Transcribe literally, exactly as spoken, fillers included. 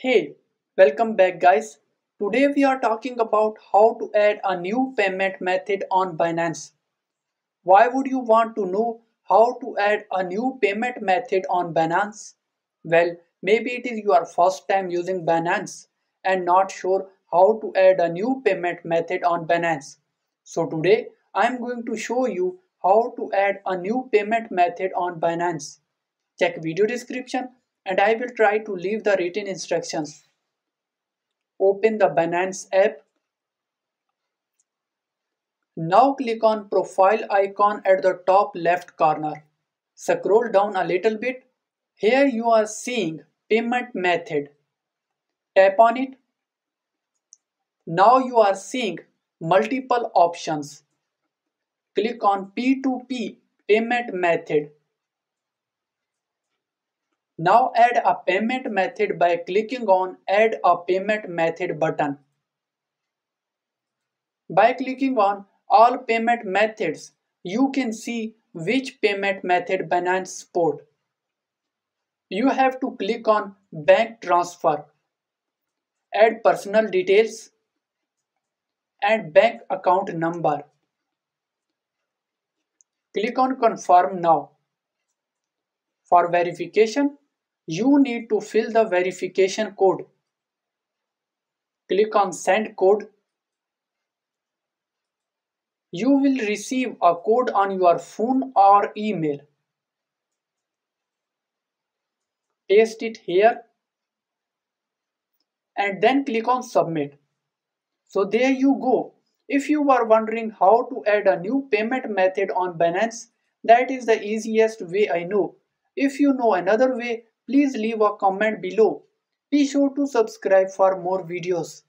Hey, welcome back guys. Today we are talking about how to add a new payment method on Binance. Why would you want to know how to add a new payment method on Binance? Well, maybe it is your first time using Binance and not sure how to add a new payment method on Binance. So today I am going to show you how to add a new payment method on Binance. Check video description and I will try to leave the written instructions. Open the Binance app. Now click on profile icon at the top left corner. Scroll down a little bit. Here you are seeing payment method. Tap on it. Now you are seeing multiple options. Click on P two P payment method. Now add a payment method by clicking on Add a Payment Method button. By clicking on All Payment Methods, you can see which payment method Binance supports. You have to click on Bank Transfer, add personal details and bank account number. Click on Confirm Now. For verification, you need to fill the verification code. Click on Send Code. You will receive a code on your phone or email. Paste it here and then click on Submit. So there you go. If you are wondering how to add a new payment method on Binance, that is the easiest way I know. If you know another way, please leave a comment below. Be sure to subscribe for more videos.